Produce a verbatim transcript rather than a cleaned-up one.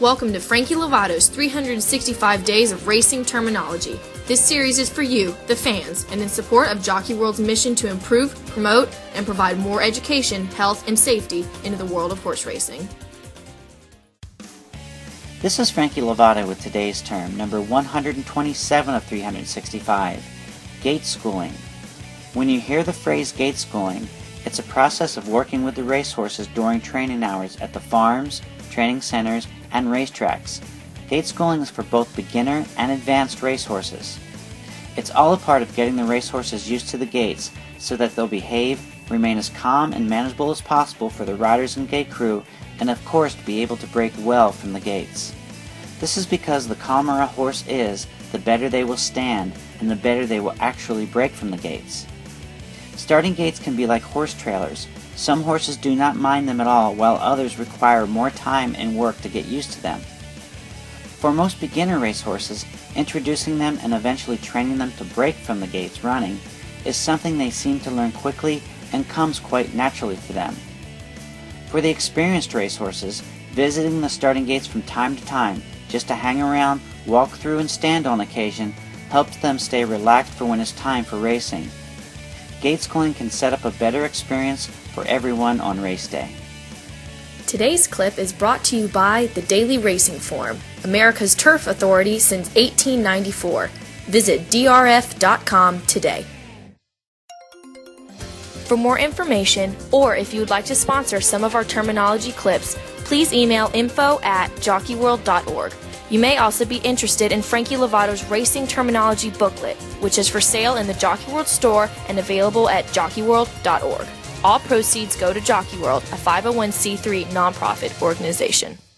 Welcome to Frankie Lovato's three hundred sixty-five Days of Racing Terminology. This series is for you, the fans, and in support of Jockey World's mission to improve, promote, and provide more education, health, and safety into the world of horse racing. This is Frankie Lovato with today's term, number one hundred twenty-seven of three hundred sixty-five, gate schooling. When you hear the phrase gate schooling, it's a process of working with the racehorses during training hours at the farms, training centers, and racetracks. Gate schooling is for both beginner and advanced racehorses. It's all a part of getting the racehorses used to the gates so that they'll behave, remain as calm and manageable as possible for the riders and gate crew, and of course be able to break well from the gates. This is because the calmer a horse is, the better they will stand and the better they will actually break from the gates. Starting gates can be like horse trailers. Some horses do not mind them at all, while others require more time and work to get used to them. For most beginner racehorses, introducing them and eventually training them to break from the gates running is something they seem to learn quickly and comes quite naturally to them. For the experienced racehorses, visiting the starting gates from time to time, just to hang around, walk through, and stand on occasion, helps them stay relaxed for when it's time for racing. Gate schooling can set up a better experience for everyone on race day. Today's clip is brought to you by the Daily Racing Form, America's turf authority since eighteen ninety-four. Visit D R F dot com today. For more information, or if you would like to sponsor some of our terminology clips, please email info at jockey world dot org. You may also be interested in Frankie Lovato's Racing Terminology booklet, which is for sale in the Jockey World store and available at jockey world dot org. All proceeds go to Jockey World, a five oh one c three nonprofit organization.